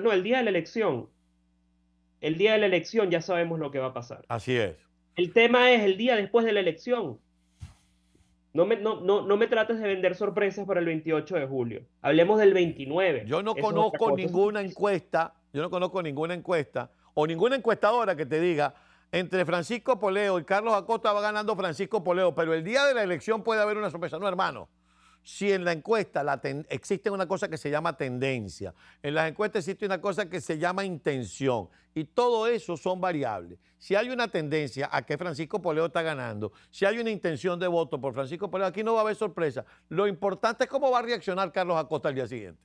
No, el día de la elección. El día de la elección ya sabemos lo que va a pasar. Así es. El tema es el día después de la elección. No me trates de vender sorpresas para el 28 de julio. Hablemos del 29. Yo no conozco ninguna encuesta, o ninguna encuestadora que te diga, entre Francisco Poleo y Carlos Acosta va ganando Francisco Poleo, pero el día de la elección puede haber una sorpresa. No, hermano. Si en la encuesta existe una cosa que se llama tendencia, en las encuestas existe una cosa que se llama intención, y todo eso son variables. Si hay una tendencia a que Francisco Poleo está ganando, si hay una intención de voto por Francisco Poleo, aquí no va a haber sorpresa. Lo importante es cómo va a reaccionar Carlos Acosta al día siguiente.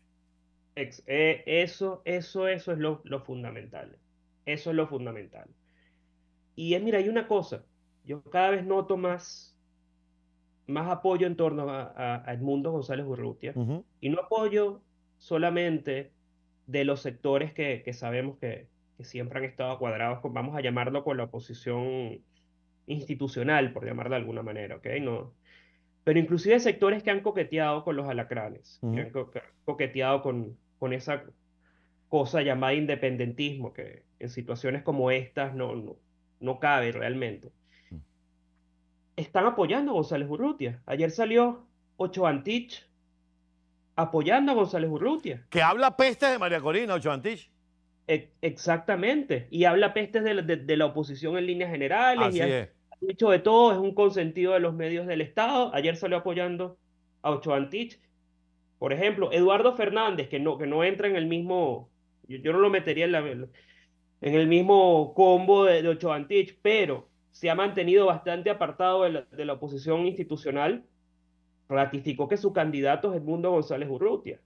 Eso es lo fundamental. Eso es lo fundamental. Y mira, hay una cosa, yo cada vez noto más apoyo en torno a Edmundo González Urrutia, y no apoyo solamente de los sectores que sabemos que siempre han estado cuadrados con, vamos a llamarlo, con la oposición institucional, por llamarla de alguna manera, ¿ok? No. Pero inclusive sectores que han coqueteado con los alacranes, que han coqueteado con esa cosa llamada independentismo, que en situaciones como estas no cabe realmente. Están apoyando a González Urrutia. Ayer salió Ochoa Antich apoyando a González Urrutia. Que habla pestes de María Corina, Ochoa Antich. Exactamente. Y habla pestes de la oposición en líneas generales. Así es. Ha dicho de todo, es un consentido de los medios del Estado. Ayer salió apoyando a Ochoa Antich. Por ejemplo, Eduardo Fernández, que no entra en el mismo... Yo no lo metería en el mismo combo de Ochoa Antich, pero... se ha mantenido bastante apartado de la oposición institucional, ratificó que su candidato es Edmundo González Urrutia.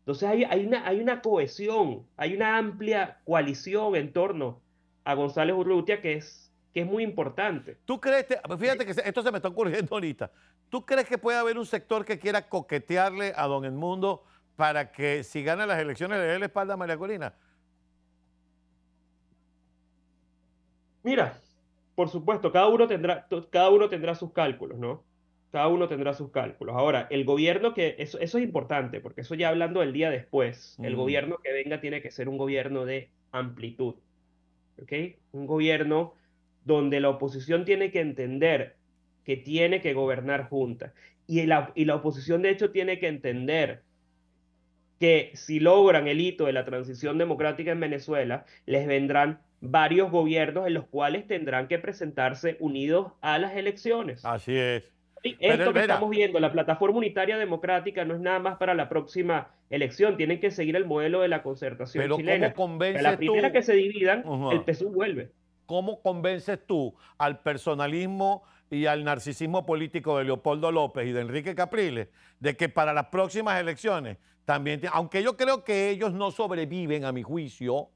Entonces hay una cohesión, hay una amplia coalición en torno a González Urrutia que es muy importante. ¿Tú crees, fíjate que esto se me está ocurriendo ahorita, ¿tú crees que puede haber un sector que quiera coquetearle a don Edmundo para que si gana las elecciones le dé la espalda a María Corina? Mira... Por supuesto, cada uno tendrá sus cálculos, ¿no? Cada uno tendrá sus cálculos. Ahora, el gobierno que... Eso es importante, porque eso ya hablando del día después. El gobierno que venga tiene que ser un gobierno de amplitud, ¿ok? Un gobierno donde la oposición tiene que entender que tiene que gobernar junta. Y la oposición, de hecho, tiene que entender que si logran el hito de la transición democrática en Venezuela, les vendrán... varios gobiernos en los cuales tendrán que presentarse unidos a las elecciones. Así es. Y esto que estamos viendo, la Plataforma Unitaria Democrática, no es nada más para la próxima elección. Tienen que seguir el modelo de la concertación chilena. ¿Cómo convences tú? A la primera que se dividan, el PSUV vuelve. ¿Cómo convences tú al personalismo y al narcisismo político de Leopoldo López y de Enrique Capriles de que para las próximas elecciones también... Aunque yo creo que ellos no sobreviven, a mi juicio...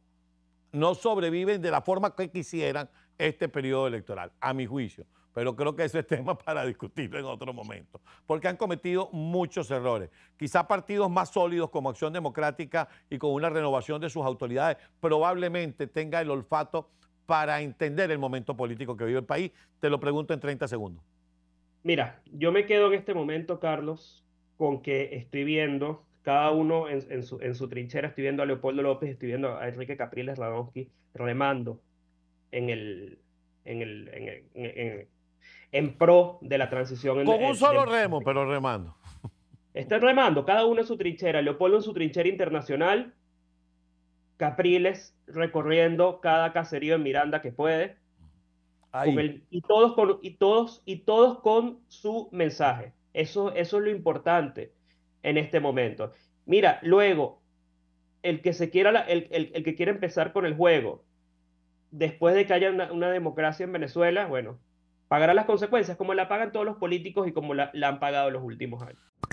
no sobreviven de la forma que quisieran este periodo electoral, a mi juicio. Pero creo que ese es tema para discutirlo en otro momento, porque han cometido muchos errores. Quizá partidos más sólidos como Acción Democrática y con una renovación de sus autoridades probablemente tenga el olfato para entender el momento político que vive el país. Te lo pregunto en 30 segundos. Mira, yo me quedo en este momento, Carlos, con que estoy viendo... cada uno en su trinchera. Estoy viendo a Leopoldo López, estoy viendo a Enrique Capriles Radonski remando en pro de la transición. Con un solo remo, pero remando. Están remando, cada uno en su trinchera. Leopoldo en su trinchera internacional, Capriles recorriendo cada caserío en Miranda que puede. Y todos con su mensaje. Eso es lo importante en este momento. Mira, luego, el que quiera empezar con el juego, después de que haya una democracia en Venezuela, bueno, pagará las consecuencias como la pagan todos los políticos y como la han pagado los últimos años.